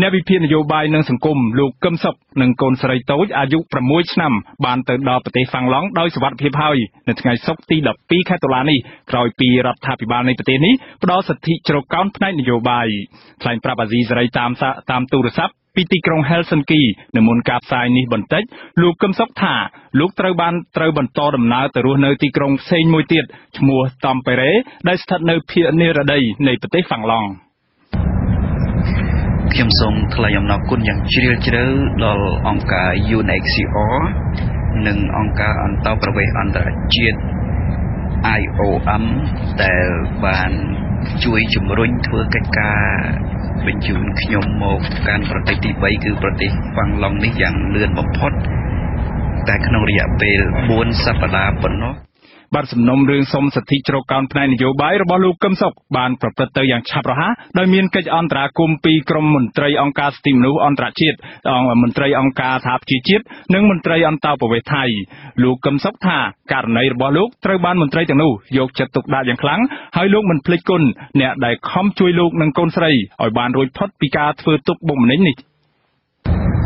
Nè bị phiền vô bài nâng sừng cùm lục cơm sập nâng cồn sợi tối áp dụngประมวยชนำบานเติร์ดดอปเตะฟังร้องโดยสวัสดิ์เพียบห้อยในไงสกตีดับปีแคตาลานีกลอยปีรัฐภิบาลในประเทศนี้ปลอดสถิจรก้อนพนัยนโยบายสายปราบจีสไรตามตูรศัพท์ปีติกรงเฮลซิงกีในมณฑลทรายนี้บนเต็กลูกกำซอกถาลูกเตาบันเตาบันโตดำนาแต่รู้เนยติกรงเซนมวยเตียดมัวตอมไปเร่ได้สถานเนยเพียเนรได้ในประเทศฝั่งลองเขียมทรงทลายอำนาจกุนอย่างเชี่ยวชาญดอลองกายูเน็กซีโอหนึ่งองกาอันเตาประเวอันตรจีดไอโออัมแต่บันช่วยจุ่มรุ่งทั่วกันกาเป็นจุนขยมโมกการปฏิทินใบคือปฏิฟังลองนี้อย่างเลื่อนบกพดแต่ขนมระยะเปลบวนสัปดาห์ปนเนาะบัตรสำนมเรื่องสมสถิจรการภายในโยบายระบลูกกำศกบานปรับประเตยอย่างฉับระหะโดยมีกิจอันตราคุมปีกรมมนตรีองค์การสติมนุอันตราชีตองมนตรีองค์การทับจีจิตหนึ่งมนตรีอันตาประเวทไทยลูกกำศกท่าการในระบลูกเตยบานมนตรีจังนูยกจัดตกได้อย่างครั้งให้ลูกมันพลิกกุนเนี่ยได้คอมช่วยลูกหนึ่งกุนใส่อ่อยบานโดยพัดปีกาฟื้นตุกบ่มนิด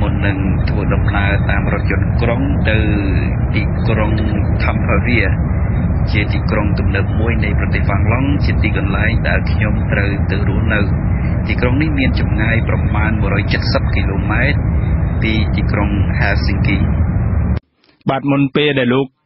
มนหนึ่งถูกดำเนินตามรถยนต์กรงเดือตีกรงทำพาเวียเจติกรงตุ่มเด็กมวยในประเทศฝั่งล้องเจติกันไล่ดาวขยมเตอร์ตื่นรู้เนื้อตีกรงนี้มีจุ่มง่ายประมาณ170กิโลเมตรตีจิกรงฮาซิงกีบาดมนเปได้ลูก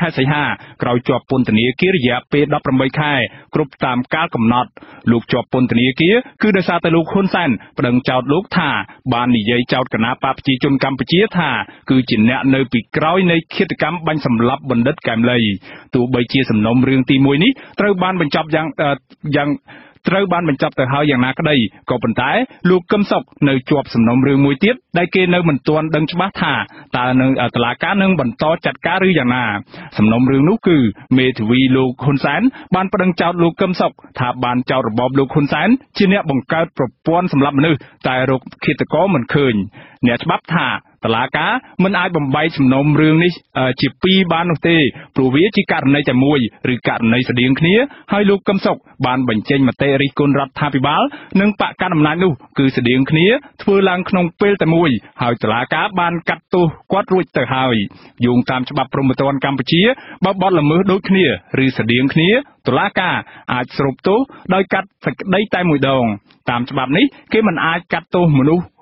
ค่าใส่ห้าเราจอบปนตนีกี้ระยะเปิดดับประมาณค่ายกรุบตามการกำหนดลูกจอบปนตนีกี้คือเดชาตะลูกคนสั้นประดังเจ้าลูกท่าบานนิยายเจ้ากระนาปาปจีจนกรรมปจีท่าคือจินเนเนปิกร้อยในกิจกรรมบันสำลับบนดัดแกมเลยตัวใบเชียสำนมเรื่องตีมวยนี้เตยบานบรรจับยังเตยบานบรรจับแต่เฮาอย่างนักได้ก็เป็นท้ายลูกกำศกในจอบสำนมเรื่องมวยเทียบได้เกณฑ์ในเหมือนตัวดังชบาท่าตาหนึ่งตลาการหนึ่งบรรโตจัดการหรืออย่างน่าสำนมเรื่องนู้คือเมทวีลูกคนแสนบานประดังเจ้าลูกกำศกถ้าบานเจ้าระบอบลูกคนแสนชิ้นเนี้ยบังเกิดปรบปวนสำหรับมนุษย์แต่โรคขีดก้อเหมือนเคยเนี่ยฉบับท่าตลาก้ามันอายบ่มใบสำนมเรื่องนี้จีปีบานเตปลูวิจิการในจมวยหรือการในเสดียงนี้ให้ลูกกำศกบานบังเจนมาเตริกุลรัฐาพิบาลหนึ่งปะการอำนาจนู้คือเสดียงนี้ทวีลังขนมเปลแต่มวยหายตลาก้าบานกัดตัวกวาดรุ่ยเตอร์หายยุงตามฉบับประมวลตะวันกัมพูชีบอลละมือดุขี้หรือเสดียงนี้ตลาก้าอาจสรุปตัวโดยกัดได้แต่มวยดองตามฉบับนี้ก็มันอาจกัดตัวมนุษย์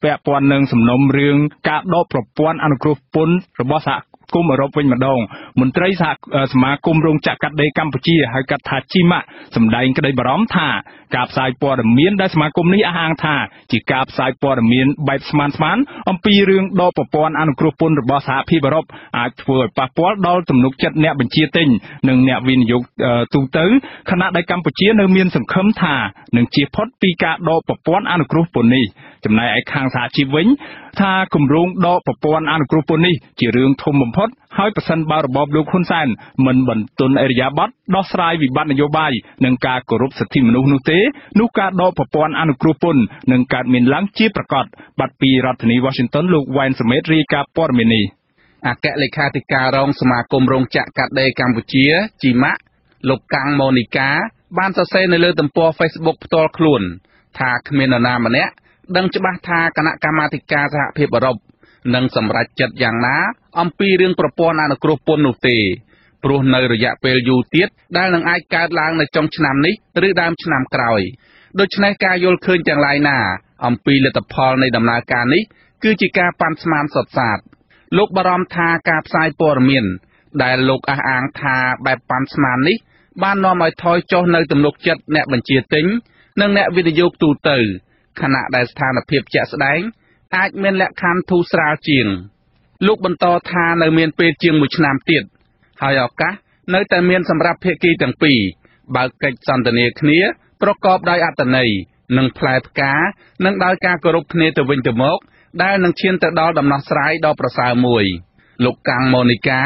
แปะปอนหนึ่งสำนมเรื่องกาโดปรบปอนอนุกรุปปนระบอบสักกุมอรบเป็นมาดองมนตรีสักสมาคมโรงจักรกัดเดกัมพูชีให้กัดทาจิมะสำได้ก็ได้บร้อมท่ากาบสายปอดเมียนได้สมาคมนี้อาหางท่าจิกาบสายปอดเมียนใบสมานสมานอัมพีเรื่องโดปรบปอนอนุกรุปนระบอบสักพิบรบอาจเปิดปะปอดดอลสำนุกจัดเนี่ยบัญชีเต็งหนึ่งเนี่ยวินยกตูเตอร์คณะได้กัมพูชีเนื้อเมียนสังคมท่าหนึ่งจีพอดปีกาโดปปวนอนุกรุปนี้จำนายไอ้ข้างสาชีวิ้งถ้ากลุ่มรุ่งโดปปวนอนุกรุปนี้จีเรื่องทมบ่มพดให้ประสันบาระบอบลูกคนแสนมันบรรทุนอริยบัตรดอสไรวิบัตินโยบายหนึ่งการกรุบสถิมนุนุเตนุกาโดปปวนอนุกรุปนหนึ่งการมินลังจีประกอบบัตรปีรัฐนิวอชิงตันลูกแวนสเมตรีกาปอร์มินีอาแกเลขาธิการองสมาคมโรงจักรกัดเดกัมพูชีจีมะลบกังโมนิกาบ้านซาเซในเลือดตั้งปัวเฟซบุ๊กตอลคลุนทาเมนนามันเนี้ยดังจะบ้าทาคณะกรรมาธิการสหเพียบรบนังสำหรับจัดอย่างน้าอัมพีเรื่องประปอนานกรุปนุตีปรุในระยะเปลยูเตียดได้หลังไอการล้างในจงฉนามนี้หรือดามฉนามกลอยโดยชนะกายโยลเคินจังไรน่า Ông Pi lệ tập Paul này đầm na ca ní, cứ chỉ ca pan sman sọt sạt. Lúc bà rõm tha ca sai por miền, đại lục á án tha bài pan sman ní, ban nọ mọi thoi cho nơi tầm lục chật nẹ bằng chia tính, nâng nẹ video tù tử, khả nạ đại sanh là phiệp chẹt đánh, ách men lẹ khăn thu sra chiền. Lúc bần to tha nơi miền Pê chiêng một năm tiệt, hỏi ở cá nơi tại miền sầm rạp Pê kỳ tầng Pì, bảo kịch sầm tận địa khía,ประกอบได้อัตนัย นังพลายกา นังได้กากรุกเนตวินตมก ได้นังเชียนตะดอดำนักสายดอประสามวย ลูกกลางโมนิกา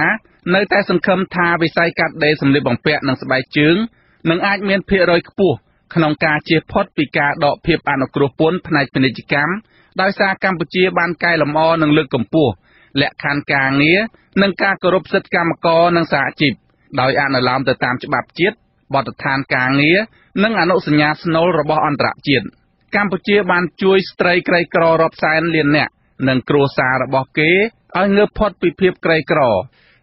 ในแต่สังคมทาวิสัยกัดเดสมเด็จบังเปะนังสบายจึง นังอาจเมียนเพียรอยกปูขนมกาเจี๊ยพอดปีกาดอกเพียบอนุกรุปนพนัยเป็นจิกรรม ได้ซากัมพูชีบ้านไกลลำอ้อนังเลือกกมปูและคานกลางเนี้ย นังกากรุบศิษย์กรรมกอนังสาจิบ ได้อนุลามแต่ตามฉบับเจี๊ยบอดทานกลางเนี้ยนังอนุสัญญาสโนระบอันตรเจียนกัมพูชีบานช่วยสไตรไกรกรอรอบสายเลียนเนี่ยนังครัวซาระบอเกเอาเงือบพอดปีเพียบไกรกรอ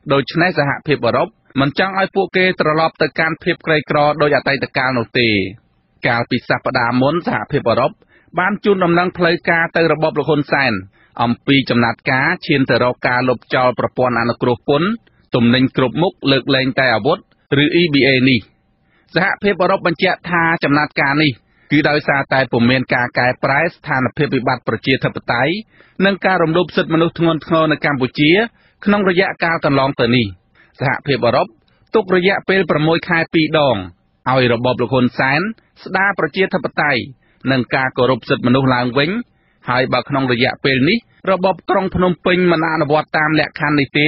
โดยชนะสหเพียบรบมันจังไอพวกเกตระลอบตะการเพียบไกรกรอโดยอัตยตะการโนตีการปิดสัปดาห์ม้นสหเพียบรบบานจุนดำนังเพลยกาเตระบอบละคนแสนอัมปีจำนัดกาเชียนเตระกาลบจอประปอนอนุกรุปุนตุ่มเล็งกรุบมุกเลิกเล็งแต่อาวุธหรืออีบีเอนี่สหเพียบรบบัญชีทาจำนัดการนี้คือดาวซาตายปุ่มเมียนกากายไพรส์ทานเพียบวิบัติประเจียธปไตยนังการรวมรูปสิทธิมนุษย์ทงทงในกัมพูชีขนมระยะกาลกันลองเตนีสหเพียบรบตุกระยะเปลประมวยคายปีดองเอาระบบละคนแสนสดาประเจียธปไตยนังการกรบสิทธิมนุษย์ลางเว้งหายบักขนมระยะเปลนี้ระบบกรองพนมปิงมนาอนุวัตตามแหลกคันในเต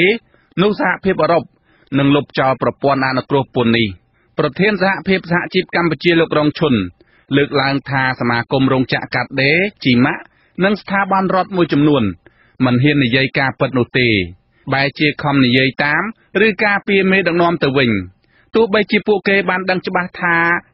นุสหเพียบรบนังลบจอประปวนอนุกรปนนี้ประเทศสหเพียบสหจิบกัมพูชีเลือกรองชนเลือกลางทาสมาคมโรงจักรกัดเดจิมะนังสถาบันรถมวยจำนวนมันเห็นในยัยกาเปิดโนเตใบเจียคอมในยัยตามหรือกาเปียเมดังนอมตะวิงตัวใบจีปูเกบันดังจบาทา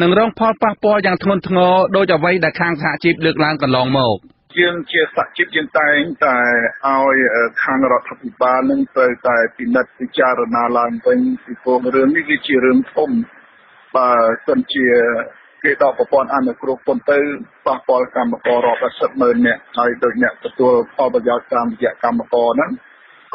นั่งร้องพอปะปออย่างทนทงอโดยจะไว้ดักคางสาจิบเลือกล้างกันลองโมกยังเชี่ยสักจิบยังตายแต่เอาคางรัฐบาลนั่งไตรแต่ปีนัดพิจารณาลานเป็นสิบองเรื่องนี้ก็จีเรื่องท่อมบาสันเชียเกี่ยวกับปอนอันกรุ๊ปปนเตอร์ปะปอลกรรมกรรอบสัตว์เมืองเนี่ยในโดยเนี่ยตัวพอประยากรรมยากรรมกรนั้นก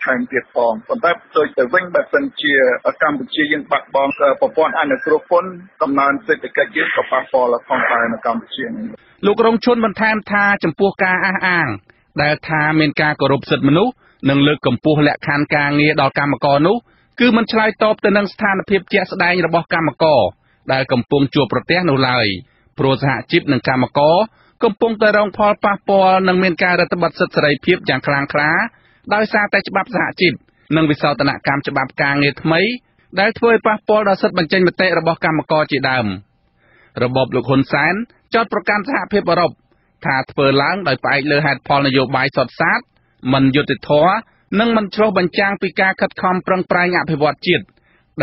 แทงเตี้ยปองปันตอโดยแต่วิ่งแบบสันเชียกรรมเชียยังปักบอลปะปอนอันกรุ๊ปปนกำนันเศรษฐกิจยึดกับปะปอละคลองตายในกรรมเชียลูกรงชนบรรทามทาจำพวกกาอ้างได้ทาเมนกากรุบสิทธิ์มนุษย์นั่งเลือกกำพวกและคานกางเงียดอกกรรมก่อนุคือมันชายตอบแต่นังสถานเพียบเจสได้ระบบกรรมกอได้กำปงจัวประเทศนูไลโปรสหจิบนังกรรมกอกำปงแต่รองพอปะปอนังเมียนการรัฐบัตรสตรีเพียบอย่างคลางคล้าได้ซาแต่ฉบับสหจิบนังวิสาตนากรรมฉบับกลางเงยทำไมได้ถ้วยปะปอเราสัตบัญชีมาเตะระบบกรรมกอจีดำระบบลูกคนแสนจอดประกันสหเพียบระบบถ้าเปิดล้างโดยไปเลือหัดพอนโยบายสอดซัดมันยุติท้อนั่งมันโชว์บัญชีปีกาคัดคอมปรังปลายงาพิวัตรจิตไ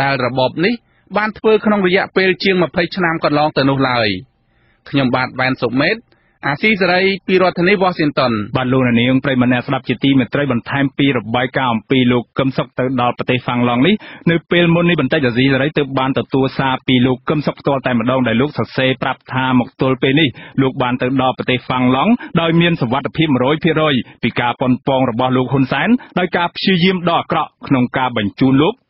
ด้ระบบนี้บ้านเพื่อขนมระยะเปรี้ยงมาเพชรนามกันลองแต่นุลายขยมบาดแบนสุกเม็ดอาซีสไรปีรัฐนิวอสินตันบัลลูนนี้องค์ประมาณสลับจิตตีเมื่อไตรบันไทม์ปีระบายกามปีลูกกำศกตะดอปฏิฟังลองนี้ในเปลมนี้บันไดจะซีสไรตึบบานตัดตัวซาปีลูกกำศกตัวแต่มาดองได้ลูกสัตเซปรับทาหมกตัวเปนี่ลูกบานตะดอปฏิฟังลองโดยเมียนสวัสดิ์พิมร้อยพิร้อยปีกาปนปองระบายลูกคนแสนโดยกาชื่อยิมดอกเกาะขนมกาบัญจูลูก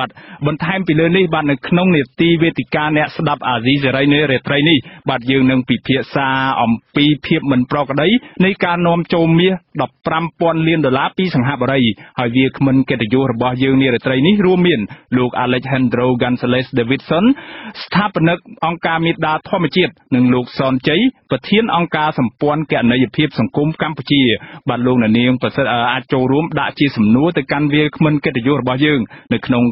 បាទបន្ថែមពីលើនេះបាទនៅក្នុងនេតិវេទិកាអ្នកស្ដាប់អាស៊ីសេរីនៅរាត្រីនេះបាទយើងនឹងពិភាក្សាអំពីភាពមិនប្រក្រតីនៃការនាំចូលមាស$15,000 លានពីសង្ហបុរីហើយវាគ្មិនកិត្តិយសរបស់យើងនារាត្រីនេះរួមមានលោក Alejandro Gonzalez Davidson ស្ថាបនិកអង្គការមេដាធម្មជាតិនិងលោកសនជ័យប្រធានអង្គការសម្ព័ន្ធគណនេយ្យភាពសង្គមកម្ពុជាបាទលោកអ្នកនាងប្រសិទ្ធអាចចូលរួមដាក់ជាសំណួរទៅកាន់វាគ្មិនកិត្តិយសរបស់យើងនៅក្នុង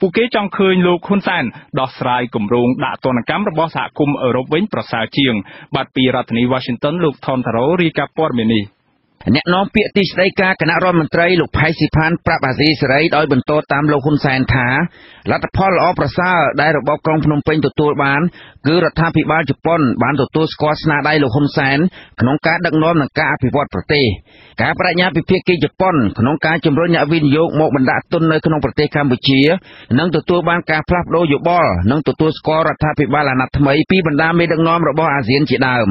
ពួកគេចង់ឃើញលោកហ៊ុនសែនដោះស្រាយគម្រោងដាក់ទណ្ឌកម្មរបស់សហគមន៍អឺរ៉ុបវិញប្រសើរជាងបាទពីរដ្ឋធានី Washington លោកថនតារ៉ូរាយការណ៍ព័ត៌មាននេះអ្នកនាំពាក្យទីស្តីការគណៈរដ្ឋមន្ត្រីលោកផៃស៊ីផានប្រាប់អាស៊ីសេរីដោយបន្តតាមលោកហ៊ុនសែនថាលទ្ធផលល្អប្រសើរដែលរបបក្រុងភ្នំពេញទទួលបានគឺរដ្ឋាភិបាលជប៉ុនបានទទួលស្គាល់ស្នាដៃលោកហ៊ុនសែនក្នុងការដឹកនាំនិងការអភិវឌ្ឍប្រទេសការប្រាជ្ញាពិភាក្សាជប៉ុនក្នុងការជំរុញវិនិយោគមកបណ្ដាក់ទុននៅក្នុងប្រទេសកម្ពុជានិងទទួលបានការផ្លាស់ប្តូរយោបល់និងទទួលស្គាល់រដ្ឋាភិបាលអាណត្តិថ្មីពីបណ្ដាមេដឹកនាំរបស់អាស៊ានជាដើម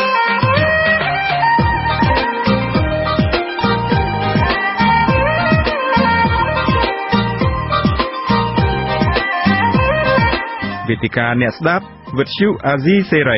វេទិកាអ្នកស្ដាប់វិទ្យុអាស៊ីសេរី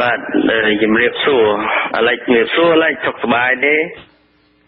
บัดจำเรียบสู่อเล็กจำเรียบสู่อเล็กสบายดี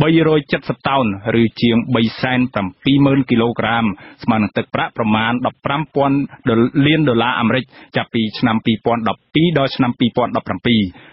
ใบโรยจัดสตาวน์หรือเชียงใบแซนต่ำปีหมื่นกิโลกรัมสมานตึกประประมาณดับปรำปอนดอลเลียนดอลลาร์อเมริกจะปีชนำปีปอนดับปีดอชนำปีปอนดับปรำปี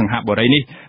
สังหาบริณี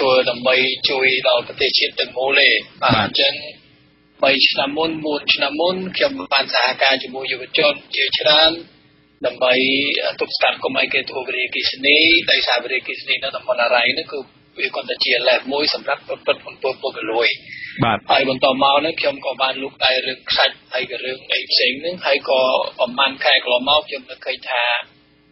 ตัวดำใบช่วยเราประเทศชิดตึงโมเล่จังใบชนะมุนมูลชนะมุนเกี่ยวกับปัญหาการจมูกยุบจนเยื่อชรานดำใบตุกสารก็ไม่เกิดอุบัติเหตุสินี้แต่สาบริกิสินี้นั้นทำอะไรนั่นคือวิกฤตเชียร์แหลมมวยสำหรับเป็นผลปวดปวดกันเลยไอ้บนต่อมาเนี่ยเกี่ยวกับบ้านลูกไอ้เรื่องสัตว์ไอ้กับเรื่องไอ้เสียงนึงไอ้ก็ประมาณใครกล่อมเอาเกี่ยวกับใครทา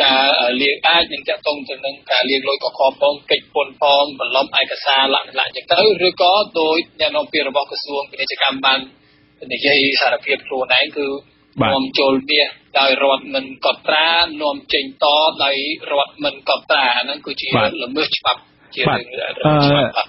การเรียกอ้ายยังจะตรงจากนั้นการเรียกลอยกับคอมพองเก็บปนพองบรรล้อมไอกระซาหลังจากนั้นหรือก็โดยแนวโน้มเปลี่ยนระบบกระทรวงกิจการบัน ในใจสารเพียบครูนั้นคือนวมโจลเบียได้รอดมันกอดตรานวมเจงต้อได้รอดมันกอดตรานั่นคือชีวิตหลุมเมื่อฉบับชีวิตฉบับ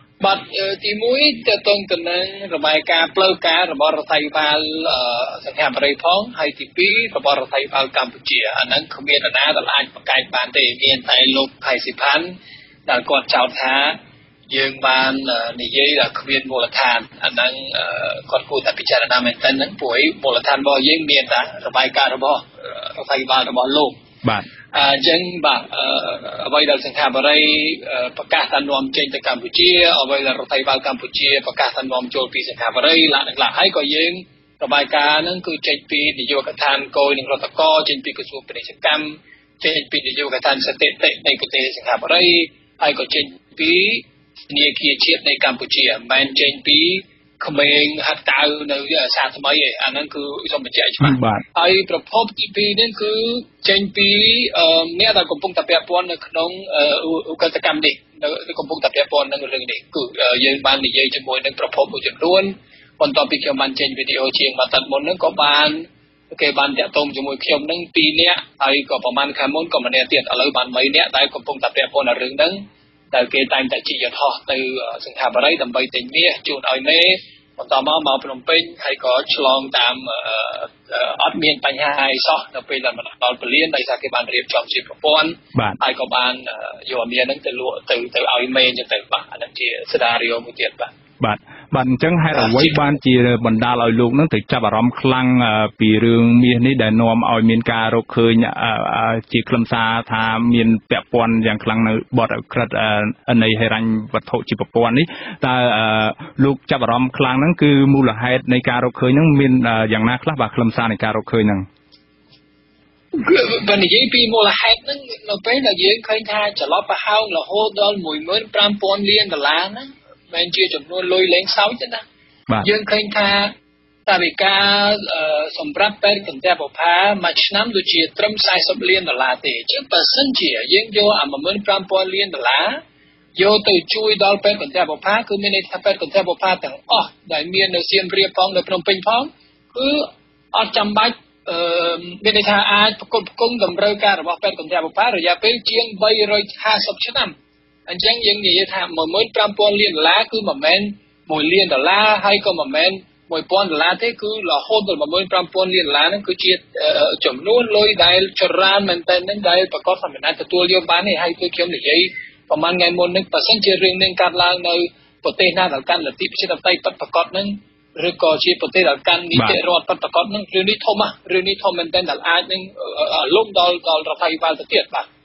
บัดที่มุ้ยจะต้องตัวนั้นระบายการเปลือกการระบายรถไฟฟ้าสังหารไรพ้องไฮทีปีระบายรถไฟฟ้ากัมพูชีอันนั้นขมิ้นนะตลาดประกายปานเตเมียนไทยลบไทยสิพันด่านกอดชาวท้าเยืองบานในเย่ด่านขมิ้นโบราณอันนั้นกอดกูแต่พิจารณาเหมือนกันนั้นป่วยโบราณบ่เยี่ยงเมียนนะระบายการระบายรถไฟฟ้าระบายโลกบัดยังบักเอาไว้ดังสังหารอะไรประกาศสันนอมเจนจากกัมพูชีเอาไว้ดังรถไฟฟ้ากัมพูชีประกาศสันนอมโจลปีสังหารอะไรหลักๆให้ก็ยังระบายการนั่นคือเจนปีนิยมการทานโกยหนึ่งรถตะก้อเจนปีกระทรวงเป็นกิจกรรมเจนปีนิยมการทานสเตตในกุฏิสังหารอะไรให้ก็เจนปีเนียกีเชียในกัมพูชีแมนเจนปีเขมรฮัตตาในศาสนาเยอันนั้นคือสมบัติใช่ไหมไอ้ประพบจีพีนั่นคือเจนปีเนี่ยเรากำลังตัดเปียปอนน้องอุกาตกรรมเด็กเรากำลังตัดเปียปอนนั่นเรื่องเด็กคือยังบ้านเด็กยังจมวยนั่นประพบอยู่จำนวนคนต่อไปเกี่ยวมันเจนวิดีโอเชียงมาตัดมนนั่นก็บ้านโอเคบ้านแต่ตรงจมวยเกี่ยวนั่นปีเนี่ยไอ้ก็ประมาณข้ามมนก็มาเนี่ยเตี้ยอะไรบ้านไม่เนี่ยได้กำลังตัดเปียปอนเรื่องนั้นแต่เกตังแต่จีเยอะท้อแต่สังหารอะไรต่ำไปแต่เมียจูนเอาเนคนต่อมามาพนมเป็นใครก็ฉลองตามอัดเมียนปัญหาซอกเราไปแล้วมันตอนเปลี่ยนในสากบานเรียบจอมสิบปอนไอ้กบานอยู่เมียนั่งแต่ลัวแต่เอาเมียจะแต่บ้านนั่นจีสดาเรียวมุเตียบ้านบัดจังให้เราไว้บ้านจีบรรดาลอยลูกนั่นถึงจะบารมคลังปีเรืองเมียนี่ได้นอมเอาเมียนการเราเคยจีคลำซาทาเมียนแปะปอนอย่างคลังในบอดกระดในไฮรันวัตถุจีปปอนนี้แต่ลูกจะบารมคลังนั่นคือมูลเหตุในการเราเคยนั่งเมียนอย่างนักล่าบาคลำซาในการเราเคยนั่งวันนี้ปีมูลเหตุนั่นเราเป็นเราเยอะเคยทายจะล้อปะเฮาเราโหดดอนมวยเหมือนปรามปอนเลี้ยงแต่ล้านนะแมนเชียจำนวนลอยเล้งเสาใช่ไหมยังเคยทาตาบิกาสมรับเป็นคนแต่บอกพามาชน้ำดูเชียตรมสายสมเลียนตลาดเตจึงเปอร์เซ็นต์เชียยังโยอามาเมินปรามปอนเลียนตลาดโยตัวช่วยดอลเป็นคนแต่บอกพาคือไม่ในทัพเป็นคนแต่บอกพาแต่อ๋อได้เมียนเซียนเรียบพ้องได้พนมเป็นพ้องคืออัดจำใบไม่ในทาอาจกดกุ้งดำเรือการบอกเป็นคนแต่บอกพาหรือยาเป็นเชียงใบรอยหาสมชน้ำอันยังนี่จะทำเหมือนปรามปอนเลียนล้าคือมาแมนมวยเลียนแต่ล้าให้ก็มาแมนมวยปอนแต่ล้าที่คือหล่อโคตรมาเหมือนปรามปอนเลียนล้านั่นคือเจียจมนุ่นลอยได้ชรานมันแต่นั้นได้ประกอบสำเนาแต่ตัวเลี้ยวบ้านให้ตัวเขียวหนึ่งยัยประมาณไงมนนึกประเสริฐเจริญหนึ่งการล้างในประเทศหน้าต่างกันหรือที่ประเทศไทยประกอบนั้นหรือก็เชียประเทศต่างกันนี่จะรอดประกอบนั้นเรื่องนี้ทอมะเรื่องนี้ทอมมันแต่แต่อาจนึงล้มดอลระไฟบาลเตียดปะ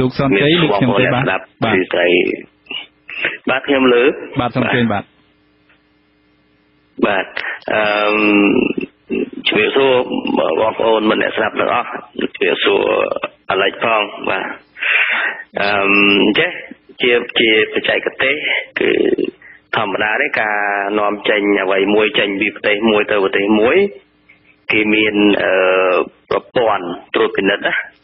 ลูกสอนใจลูกเขียนใจบ้านบ้านเขียนหรือบ้านสอนใจบ้านบ้านช่วยสู้วอกโอนมันเนี่ยสลับแล้วอ๋อช่วยสู้อะไรพ้องบ้านเจ๊เจี๊ยไปใจกระเตะคือธรรมดาได้การนอมใจอย่างไว้มวยใจบีบเตะมวยเตะเตะมวยกีมีนประปอนตรวจเป็นนัดนะ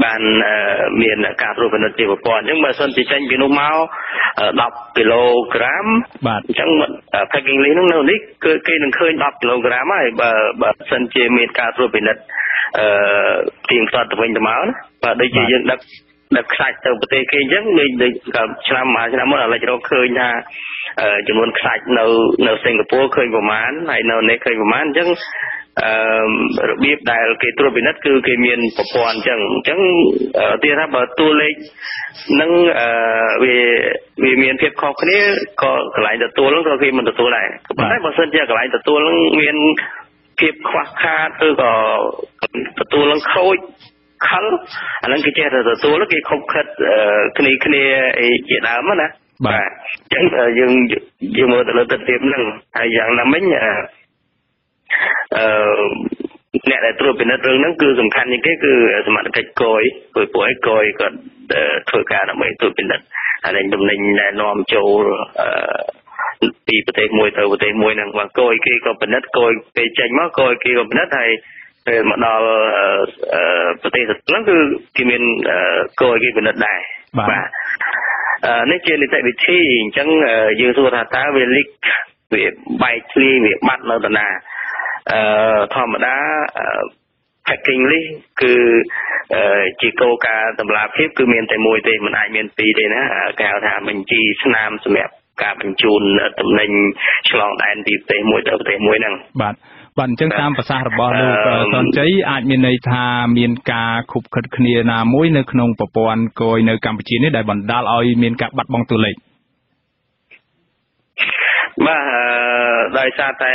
bàn miền cà rốt và thịt bò nhưng mà sơn thì tranh bị nung máu đọc kilogram chẳng mận phải kinh lý nung nấu nít cây đừng khơi đọc kilogram ấy bà sơn chế miền cà rốt và thịt tiền toàn từ bên máu và đây chỉ dân đập đập sạch từ bề kia giấc mình gặp làm mà làm là cho khơi nha chỉ muốn sạch nấu nấu Singapore khơi của mán hay nấu này khơi của mán chứ biết đại cái tôi bị nát cứ cái miền Phổ Quảng chẳng chẳng tia ra bờ tu lên nâng về về miền Việt Khóc này có lại từ tu lắm rồi khi mình từ tu lại bắt đấy bờ sơn chia lại từ tu lắm miền Việt Khóc ha tôi có tu lắm khôi khăn anh cái che từ tu lắm cái không khét cái này chỉ đám á nè và chẳng dừng dừng một lần tập tiếp năng hay dạng là mấy nè đại trù bên đất rừng nó cứ dùng khăn những cái cứ mặt cái cối cối bối cối còn thổi cả là mấy trù bên đất anh em đồng ninh là nom châu đi bờ tây môi từ bờ tây môi năng và cối kia còn bên đất cối về tranh mắc cối kia còn bên đất này mà nó bờ tây nó cứ cái miền cối kia bên đất này và nói chuyện thì tại vì chi chẳng dương xu thà tá về lịch về bài thi về bắt nó tận à thọ mà đã phải kinh lý cứ chỉ câu cả tầm lá phép cứ miền tây môi tây mình ai miền tây đây nè cao thà mình chi nam sầm đẹp cả mình chun tầm ninh lòng đại tây tây môi tây tây môi năng bạn bạn chương tam và sa bờ tận cháy ai miền này thà miền cả khúc khệt khnia na môi nơi khung bờ bòn coi nơi Campuchia nơi đại bản đa loi miền cả bắt băng từ lệ mà đại sa tây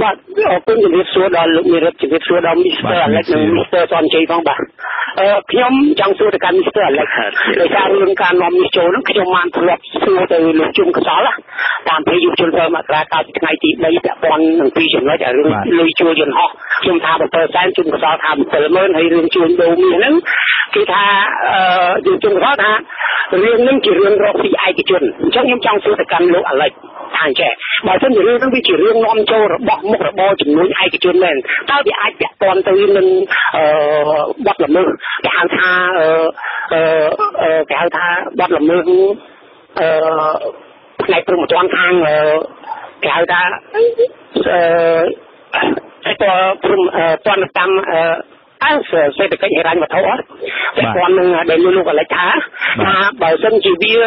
bạn ở bên dưới suối đào lục miền đất chỉ biết suối đào mister là mister son chơi phong bạn nhóm trong suốt thời gian sửa lại để sang lương can nằm chỗ nó khi màn thuật suốt từ lúc chung cái đó là làm thấy dùng chân thơ mà ra ta ngày thì lấy cả con thằng phi chuyển nói trả lương lôi chua dần họ chung tha một tờ sang chung cái đó tham từ mơn hay lương chuồn đồ miếng lắm khi tha dùng chung đó tha lương những chỉ lương rộng thì ai thì chuẩn trong nhóm trong suốt thời gian lỗ lại hàng trẻ bản thân thì lương nó bị chỉ lương non châu rồi bọc một rồi bo chỉ muốn ai thì chuẩn lên tao thì ai bẹt toàn từ mình bắt làm mơ cái hàng tha cái hàng tha bắt làm mơ này từ một toàn thang cái hàng tha toàn tam sẽ được cái hệ ranh và thấu á cái toàn mình để luôn luôn gọi là cá mà bảo dân chỉ bia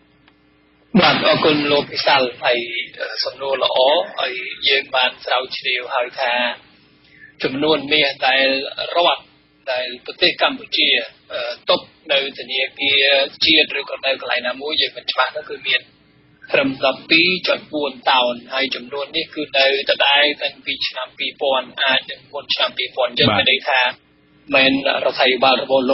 ឬក៏ទៅកម្ពុជា បាទអរគុណលោកវិសាលហើយសំណួរល្អឲ្យយើងបានស្រាវជ្រាវហើយថាចំនួនមាសដែលរដ្ឋដែលប្រទេសកម្ពុជាຕົកនៅធនាគារជាតិឬក៏នៅកន្លែងណាមួយយើងមិនច្បាស់នោះគឺមានត្រឹម រឿងនេះគឺពាក់ព័ន្ធជាមួយនឹងវិស័យឯកជនវាជាវិន័យថាក្រុមហ៊ុនឯកជនជាអ្នកលក់ជ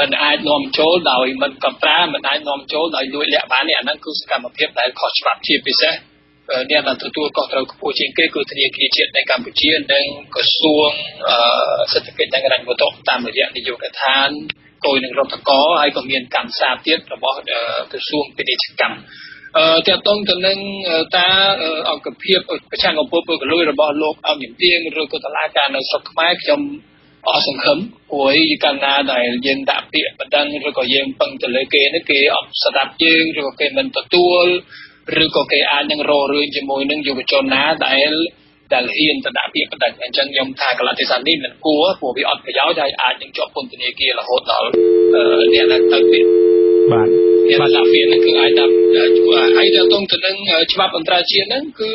មិនអាចនាំចូលដោយមិន កំប្រាមិនអាចនាំចូលដោយលួចលាក់បាននេះអាហ្នឹងគឺសកម្មភាពដែលខុសច្បាប់ជាពិសេសអ្នកដែលទទួលខុសត្រូវខ្ពស់ជាងគេគឺធនាគារជាតិនៃកម្ពុជានិងក្រសួងសេដ្ឋកិច្ចនិងរ៉ានវត្ថុតាមរយៈនយោបាកាឋានគយនឹងរដ្ឋកោឲ្យក៏មានកម្មសាធទៀតរបស់ក្រសួងពាណិជ្ជកម្ម អសង្ឃឹមព្រោះឯកណ្ណាដែលយើងដាក់ពាក្យបណ្ដឹងឬក៏យើងពឹងទៅលើគេនឹងគេអបស្ដាប់យើងឬក៏គេមិនទទួលឬក៏គេអាចនឹងរងរឿងជាមួយនឹងយុវជនណាដែលហ៊ីនតដាក់ពាក្យបណ្ដឹងអញ្ចឹងខ្ញុំថាកលតិស័ននេះមិនគួរព្រោះវាអត់ប្រយោជន៍ហើយអាចនឹងជាប់ពន្ធនាគាររហូតដល់អ្នកដែលទៅទៀតបាទវាដាក់ពាក្យហ្នឹងគឺអាចដាក់ឲ្យដល់តឹងទៅនឹងច្បាប់អន្តរជាតិហ្នឹងគឺ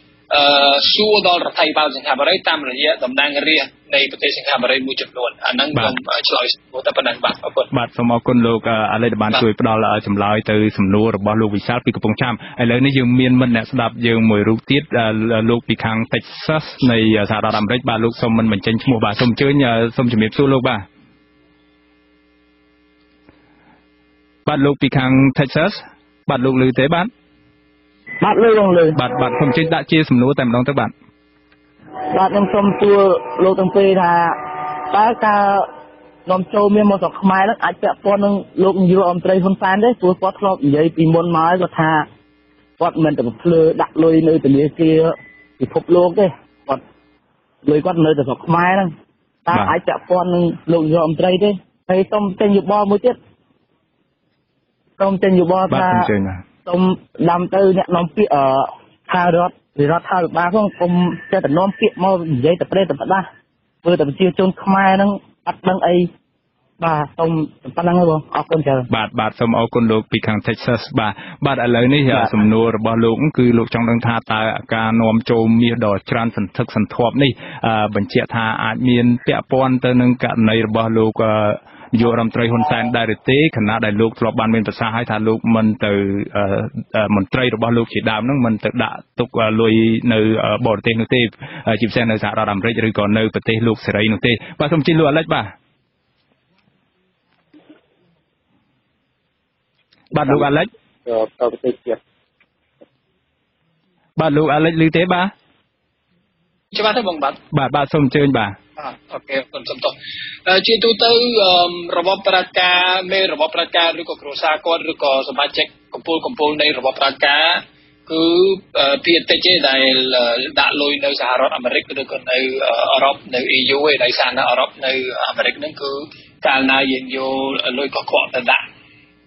សួរដល់រដ្ឋាភិបាលសង្ហបុរីតាមរយៈតំណាងរាស្ត្រនៃប្រទេសសង្ហបុរីមួយចំនួនអាហ្នឹងសូមឆ្លើយទៅប៉ុណ្ណឹងបាទអរគុណបាទសូមអរគុណលោកអាឡិចបានជួយផ្ដល់ បាទលោកពីខាងថេកសាសបាទលោកលើទេបាទបាទខ្ញុំសូមសួរលោកទាំងពីរថាតើការនាំចូលមានមកសង្ខេមហ្នឹងអាចពាក់ព័ន្ធនឹងលោកយុវរដ្ឋមន្ត្រីហ៊ុនសែនទេព្រោះគាត់ធ្លាប់និយាយពីមុនមកគាត់ថាគាត់មិនទៅធ្វើដាក់លុយនៅធនាគារពិភពលោកទេគាត់លុយគាត់នៅតែស្រុកខ្មែរហ្នឹងតើអាចពាក់ព័ន្ធនឹងលោកយុវរដ្ឋមន្ត្រីទេហើយសូមទាំងយុវមកទៀតសូមទាំងយុវថារដ្ឋវិរដ្ឋាភិបាលផង កុំចេះតែនាំពាក្យមកនិយាយតែប្រេះតែប្រដាស់បាទបាទសូមអរគុណលោកពីខាង យោរដ្ឋមន្ត្រីហ៊ុនសែនដែរទេខណៈដែលលោកធ្លាប់បានមានប្រសាសន៍ហើយថាលោកមិនទៅមន្ត្រីរបស់លោកជាដើមហ្នឹងមិនទៅដាក់ទុកលុយនៅបរទេសនោះទេជាពិសេសនៅសហរដ្ឋអាមេរិកឬក៏នៅប្រទេសលោកសេរីនោះទេបាទសូមជិះលោកអាលិចបាទបាទលោកអាលិចឮទេបាទច្បាស់ទេបងបាទបាទសូមអញ្ជើញបាទ Contoh. Chỉ tu tư robot peraka, me robot peraka, rồi có rosa con, rồi có sma check, compul compul này robot peraka, cứ PTC này đã lôi nơi Saharan Amerik, rồi còn nơi Arab, nơi EU, nơi Sana Arab, nơi Amerik nên cứ cả na yên vô lôi có quạt đã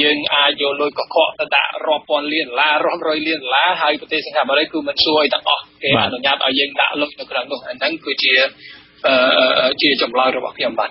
dương ai vô lôi có khó ta đã rộp bọn liền lá rộp rồi liền lá hai bộ tế sinh hạp ở đây cứ mình xuôi tặng ọ cái hạt đồng nhạc ở dương đã lôi nó cứ đang ngồi anh cứ chia chồng lôi rồi bỏ cái dòng bạch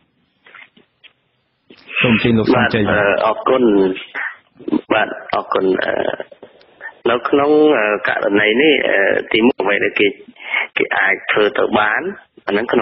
សូមជម្រាបលោកសំជ័យបាទអរគុណបាទអរគុណលោកស្រី ពីព្រោះថាពាក់ព័ន្ធជាមួយនឹងការឈ្មោះមុខនឹងការបាត់នៅពលក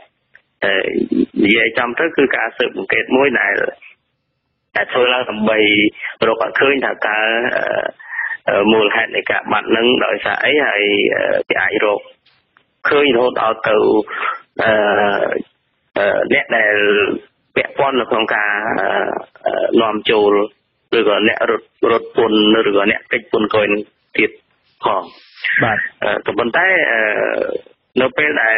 និយាយចំទៅគឺការស៊ើបអង្កេតមួយដែលអាចធ្វើឡើងដើម្បីរកឃើញថាការមូលហេតុនៃការបាត់នឹងដោយសារអីហើយអាចរកឃើញរហូតដល់ទៅអ្នកដែលពាក់ព័ន្ធនៅក្នុងការនាំចូលឬក៏អ្នករត់ពន្ធឬក៏អ្នកកិច្ចពន្ធកុយទៀតផងបាទប៉ុន្តែនៅពេលដែល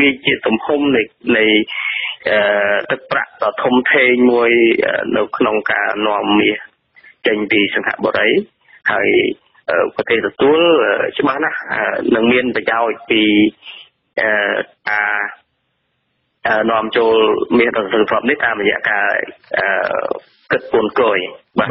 មានជាទំហំនៃទឹកប្រាក់ដ៏ធំធេងមួយនៅក្នុងការនាំមាសចេញពីសង្ហបុរីហើយប្រទេសទទួលច្បាស់ណាស់នឹងមានប្រយោជន៍ពីការនាំចូលមាសដ៏សន្សំនេះតាមរយៈការ អញ្ចឹងហើយបើប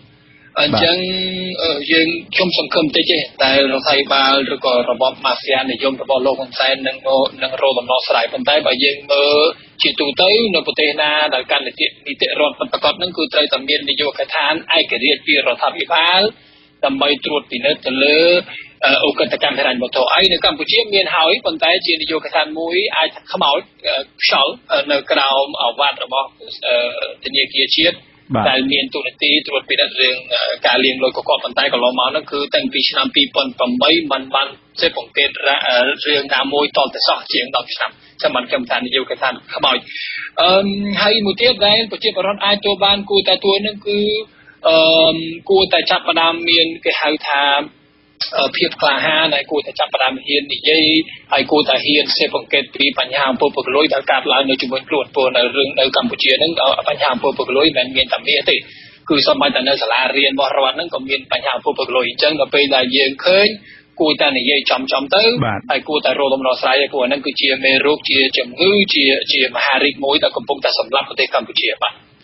ក៏របបម៉ាហ្វ្យានិយមរបស់លោកហ៊ុនសែននឹងរកដំណោះស្រាយប៉ុន្តែបើយើងមើ เพียบกล้าหาญในกูแต่จับประดามมี បាទការរត់ពន្ធគឺជារឿងអាក្រក់មួយហើយជាប្រភេទបទល្មើសពុករលួយដែរ ការនាំចូលឬការនាំចេញនឹងវាមានតែច្រកពីរនេះ តែមានរញហៅថាការផ្លងសិទ្ធិអំណាច ដល់ដល់ផ្នែកដ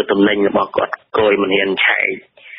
ច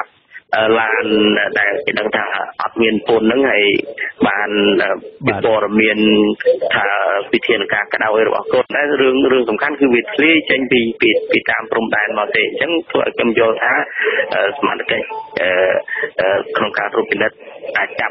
ាប់ làn đang cái đang thả áp miền phồn nắng ngày bàn bị bỏ miền thả bị thiền cả cái đầu ấy bảo con đấy rương rương tầm khăn cứ bị lê tranh bị tam prom đàn mà thế chẳng phải cầm giò thả mà cái không cả rùa bị đất đã chặt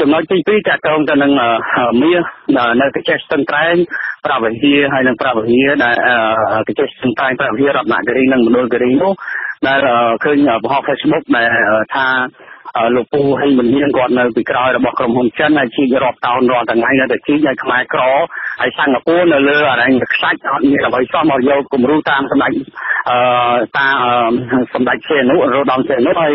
ចំណុចទី2តកតងទៅនឹងមាសនៅកិច្ចស្ទឹងត្រែងប្រវត្តិហើយនឹងប្រវត្តិដែលកិច្ចស្ទឹងត្រែងប្រវត្តិរតនគិរីនិងមណ្ឌលគិរីនោះដែលឃើញបង្ហោះ Facebook ដែលថាលោកពូហើយមិនមានគាត់នៅពីក្រោយរបស់ក្រុមហ៊ុនចិនហើយជីករອບតោនរាល់ថ្ងៃនៅតែជីកឲ្យខ្មែរក្រហើយសិង្ហបុរីនៅលើអរញ្ញខ្សាច់អត់មានអ្វីសោះមកយកគំរូតាមសម្ដេចសម្ដេចសីហនុរោដមសីហនុហើយ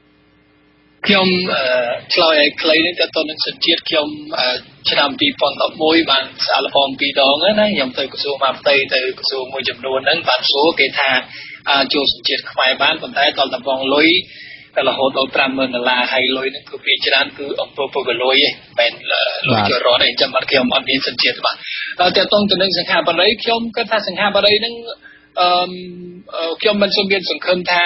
ខ្ញុំឆ្លើយឲ្យខ្លីនេះតើតើនឹងសិទ្ធិជាតិខ្ញុំឆ្នាំ2011បានសាកល្បងពីរដងណាខ្ញុំទៅក្រសួងមហាផ្ទៃទៅក្រសួងមួយចំនួនហ្នឹងបានសួរគេថាចូលសិទ្ធិជាតិខ្មែរបានប៉ុន្តែតលតបងលុយតែរហូតដល់$50,000ហើយលុយហ្នឹងគឺវាច្រើនគឺអង្គពុកលុយឯងមិនលុយជារត់ឯងចាំបាត់ខ្ញុំអត់មានសិទ្ធិជាតិបាទតើតើតើនឹងសង្ឃាបរិយខ្ញុំគិតថាសង្ឃាបរិយហ្នឹងខ្ញុំមិនសូវមានសង្ឃឹមថា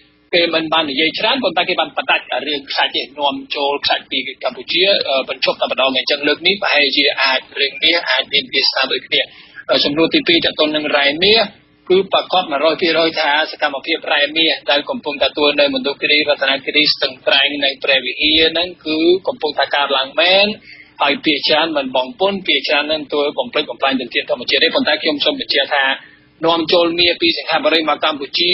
គេមិនបាននិយាយច្រើនប៉ុន្តែគេបានបដិសេធរឿងខ្សាច់នេះនាំចូលខ្សាច់ពីកម្ពុជាបញ្ចុះតែម្ដងអញ្ចឹងលើកនេះប្រហែលជាអាចរឿងនេះអាចមានវាស្ថានដូចគ្នាចំនួនទី2តទៅនឹងរ៉ែមាសគឺប្រកប 100% ថាសកម្មភាពរ៉ែមាសដែលកំពុងទទួលនៅមណ្ឌលគិរីរតនគិរីស្ទឹងត្រែងនៃព្រះវិហារហ្នឹងគឺកំពុងតែកើនឡើងមែនហើយពាក្យច្រើនមិនបងពុនពាក្យច្រើននឹងទទួលបំពេញបំផ្លាញទន្ទ្រានធម្មជាតិទេប៉ុន្តែខ្ញុំសូមបញ្ជាក់ថានាំចូលមាសពីសិង្ហបុរីមកកម្ពុជា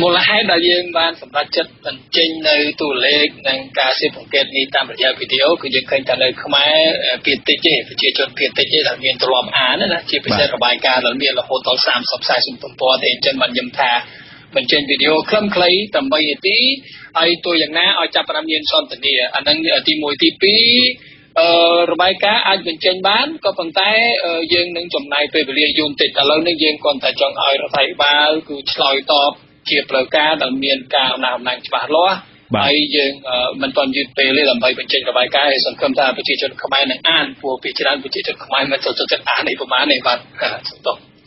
một là hai đại diện ban sản xuất chất phần trên nơi tủ lệ đang cá xếp phong kết đi tam đại video cứ những kênh trả lời không ai tiền tệ chế phải chia chọn tiền tệ chế là nguyên tụ lòm án nữa chỉ phải xem bài ca là miền là hồ tàu sàm sập sai sụp tung to thì trên màn nhầm thà mình trên video khâm khay tầm bay tí ai tôi dạng ná ai chập làm nguyên son tình địa anh đang ở tim môi ti pi bài ca anh mình trên bán có phần tay dương những chồng này về bìa dùng tịch là lâu nên dương còn tại chọn ai nó thấy ba cứ lòi to chìa bờ ca đặc miền ca nào nàng chả lo bây dương mình toàn duyệt về lấy làm bài mình trên bài ca thì sản phẩm ta phải chỉ cho không ai nàng an phù bị chỉ đan phải chỉ cho không ai mà cho chất án này của má này bạn tổng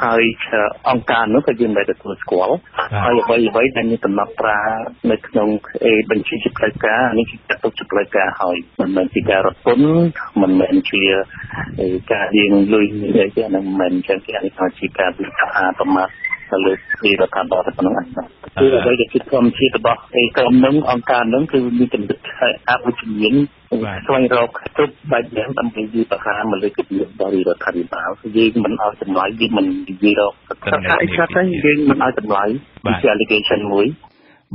หายองค์การนู้นก็ยืนได้ตัวสกอลหายไว้ในนี้จำนวนปลาในนงบัญชีจิตรกานี่จะต้องจิตรกาหายมันเหมือนที่การรับต้นมันเหมือนเชียร์การเรียนลุยในเรื่องนั้นเหมือนเชียร์การทำจิตการศึกษาประมาทเลยมีราคาต่อจากนั้นคือเราจะคิดความคิดแบบไอ้กรมนั้นองค์การนั้นคือมีจำนวนอาวุธยิงส่วนเราทุกบางอย่างตั้งใจยืมประคามมันเลยจุดยืมบริโภคทางบ้านยืมมันเอาจำนวนยืมมันยืมเราถ้าไอ้ชาติยืมมันเอาจำนวนมีเรื่องเกี่ยวกับมวย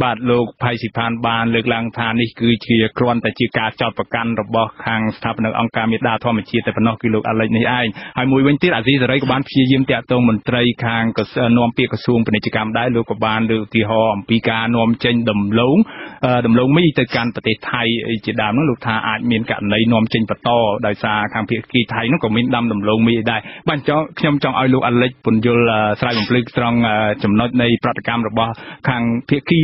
บาทโลกภัยสิพานบานเลือกลางทานนี่คือเชียร์กรอนแต่เชียร์การจอดประกันระบบทางสถาบันองค์การมิตรดาทอมเชียร์แต่พนกิโลอะไรนี่ไอ้ไอ้มวยวันที่อาทิตย์อะไรกับบ้านเชียร์ยืมเตะตรงมันไตรคางกับนอมเปียกกระทรวงเป็นกิจกรรมได้โลกกับบานหรือที่หอมปีการนอมเจนดำลงไม่แต่การประเทศไทยจีดามนั่งลูกทาอาจมีการในนอมเจนประต่อได้ซาทางเพียกีไทยนั่งกับมิตรดำดำลงไม่ได้บ้านเจ้าขยำจองไอ้ลูกอะไรปุ่นยุลสายผมพลึกตรงจำนวนในประกรรมระบบทางเพียกี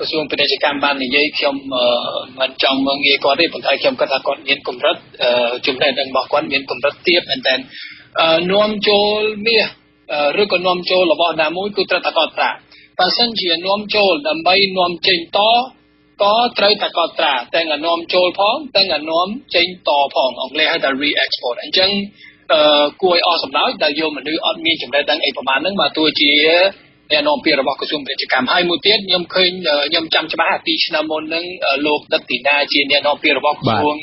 กระทรวงเป็นราชการบ้านในยี่เข้มมันจองเมืองยี่ก่อนได้ผลไทยเข้มกระทะก่อนเย็นกลุ่มรัฐจุดใดดังบอกก่อนเย็นกลุ่มรัฐเทียบแต่นวมโจลเมียหรือก็นวมโจลระบอบนามุ้ยคือตระตะกอตราปัจจุบันเชียนวมโจลดำใบนวมเจนต่อก็ตระตะกอตราแต่งนวมโจลพ้องแต่งนวมเจนต่อพ้องออกเลยให้ได้ re-export อันจังกวยอสมน้อยแต่โยมมันดูอดมีจุดใดดังไอประมาณนั้นมาตัวเชียเนี่ยน้องเปียระบบกระทรวงกิจกรรมให้มูเตียนยมเคยยมจำฉบับตีชนามนึงโลกดัตตินาจีเนี่ยน้องเปียระบบกระทรวง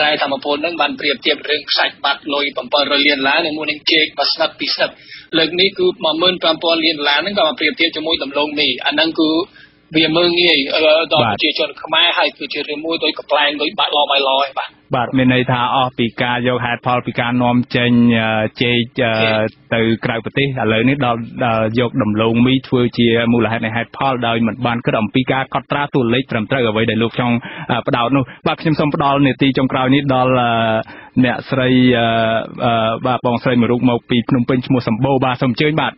รายธรรมพลนึงบันเปรียบเทียบเรื่องใส่บัตรลอยปัมปอลเรียนล้านในมูลนิธิบัสนับปีสับเรื่องนี้คือมาเมินปัมปอลเรียนล้านนั่นก็มาเปรียบเทียบจมูกดำลงนี่อันนั้นคือเบียเมืองนี่ดอกจีจนขมายให้คือเจริญมูโดยกับแปลงโดยบัตรลอยไม่ลอยบัตรบัดเมื่อในทางอปีกาโยกหัดพอปีกานอมเจนเจตื่อกลายปฏิอะไรนี่เราโยกดำลงมีทัวร์เชียมูลหายในหัดพอได้เหมือนบ้านก็ดำปีกาคอตราตุลเล็กตรำตระเอาไว้ในลูกช่องประดาวนู่นบัดชิมสมประดาวเนี่ยตีจงกลายนี่ดอลเนี่ยใส่บาปองใส่หมรุกมาปีนุ่มเป็นมัวสัมโบบาสมเจนบัด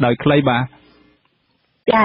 ได้ใครบ้าจ้า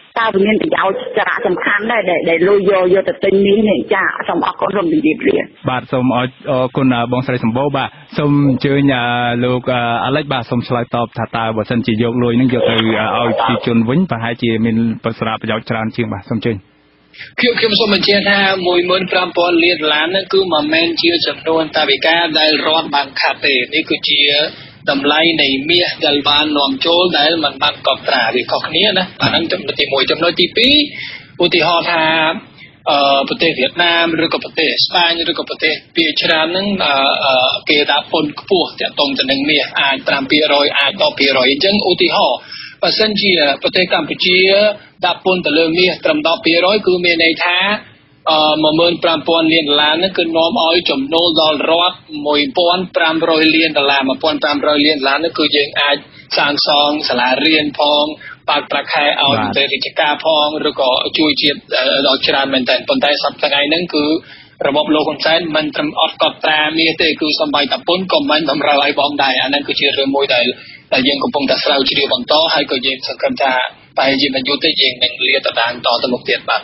tao với miền tây áo chả sầm khăn đây để lôi vô từ tinh ní này chả sầm áo con sầm bị điệp liền. Bà sầm áo con bông sài sầm bó bà sầm chơi nhà lục Alex bà sầm sài top thà ta bà sầm chỉ vô lôi những vô từ ao chỉ chôn vĩnh và hai chị mình bà sầm áo chả chiên bà sầm chơi. Khiêu khiêu số mình chia tha mùi mơn trăm pon liền lán cứ mà men chia chậm đôn ta bị ca đây rót bằng cà phê đấy cứ chia. Tầm lây này mía gần bàn nòm chốn đấy mình bàn cọp trả vì cọp nia đó, anh em trong thì mồi trong nói chi phí, u thì họ thàประเทศเวียดนามหรือกับประเทศสเปนหรือกับประเทศปีชราหนึ่งเกดาปนกบวกจะตรงจะหนึ่งเมียอาตามปีรอยอาต่อปีรอยจังอุติห่อประเทศจีนประเทศกัมพูชีดาปนแต่เรื่องเมียตามต่อปีรอยคือเมียในท้ามาเมินปรามปอนเลียนล้านนั่นคือน้อมอ้อยจมโนดอลรอดมวยปอนปรามรอยเลียนดอลลาร์มาปอนปรามรอยเลียนล้านนั่นคือยังอาจสร้างซองสลาเรียนพองปากประคายเอาเตริจกาพองหรือก็จุยเจียดดอกชรานเหมือนแต่ปนไตสับสกายนั่นคือระบบโลกของฉันมันทำออดกอดแปรมีแต่คือสบายแต่ปนก็มันทำระลายบอมได้อันนั้นคือเชื่อเรื่องมวยได้แต่ยังคงปงแต่สลาวชีวิตบังโตให้ก็ยังสังคมจะไปยิมอายุแต่ยังหนึ่งเลียตะดางต่อตะมุกเตียนบัง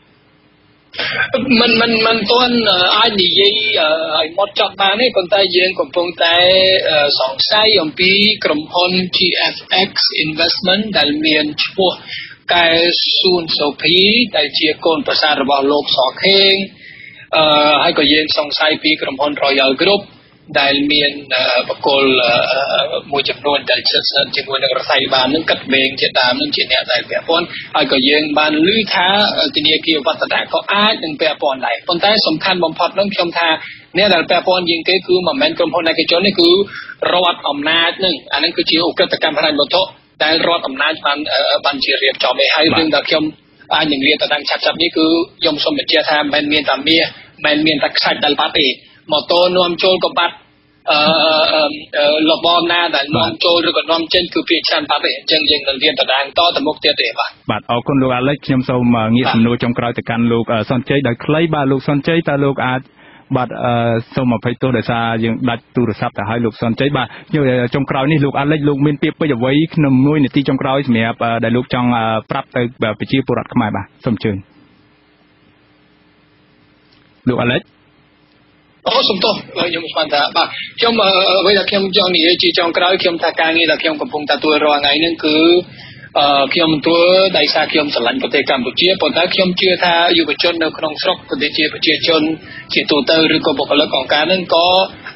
มันต้นอันนี้ยี่หมดจบมาเนี่ยคนไทยยังคงปงใจสองไซยอมปีกรมหุ้น TFX Investment ดัลเมียนชัวกายซูนโซพีได้เจียกนประสานระบบโลกสองเข่งให้ก็ยังสองไซปีกรมหุ้น Royal Group ได้เมียนประกอบมวยจำนวนได้เจ็ดสิบจำนวนนักไซบานนึกกัดเบงเจตามนึกเจตเนี่ยได้เปียปอนให้ก็ยังบานลื้อท้าทีนี้เกี่ยววัตถะก็อาจนึงเปียปอนไหลปอนแต่สำคัญบำพัดน้องชมทาเนี่ยแต่เปียปอนยิงก็คือมันแมนกรมพลในกิจจนี่คือรอดอำนาจนึงอันนั้นคือเชี่ยวกิจกรรมพลันบทแต่รอดอำนาจมันบัญชีเรียบจอมไม่ให้ดึงดาวเขียวอันหนึ่งเรียนแต่ดังชัดๆนี่คือยมสมบัติเจ้าทาแมนเมียนตามเมียแมนเมียนตักชัดดัลปาติหมอโตนวมโจลกับบัตระบอบหน้าแต่นวมโจลหรือกับนวมเจนคือเพียงชั้นปาเตเจนยังเรียนต่างต่อแต่มุกเตี้ยเตะป่ะบัดเอาคนลูกอะไรเชื่อมโยงเงี้ยสำนวนจงกลายแต่การลูกสนใจได้ใครบ้าลูกสนใจแต่ลูกอาจบัดสมัยไปตัวเดชายังดัดตูรศัพท์แต่ให้ลูกสนใจบ้าอยู่จงกลายนี่ลูกอะไรลูกเมียนเปียบไปอย่าไว้นมนุ้ยในที่จงกลายเมียได้ลูกจังปรับแต่แบบไปชี้ปรัดขมายบ้าสมเชิญลูกอะไรอ๋อสมโตยมสันตะบ่าเจ้าเวลาเขียมจองนี่จีจองกล้าวเขียมทากางี้แต่เขียมกำพงตาตัวรอไงนั่นคือเขียมตัวได้ซาเขียมสลันประเทศกัมพูชีปนท้าเขียมเชื่อท่าอยู่ประชนในครองศกประเทศเชียประเทศชนเชี่ยตัวเตอร์หรือกบกละกองการนั่นก็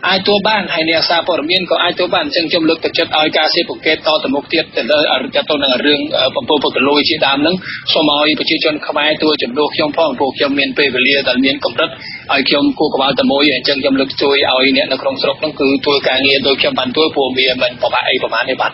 ไอตัวบ้านไฮเนียซาปอร์เมียนก็ไอตัวบ้านซึ่งจมลึกประเทศออยกาเซปเกตต่อตะมุกเทียบแต่ละอริยตนในเรื่องปมโปปกลุยชีดามนั้นสมัยประเทศชนขมายตัวจมลึกเขียมพ่องโปเขียมเมียนเปเปเลียแต่เมียนกำรัดไอเขียมกูกบาลตะมวยจึงจมลึกช่วยเอาเนี่ยในครองศกนั่นคือตัวการเงินโดยเขียมบันตัวผัวเมียมันประมาณในบัน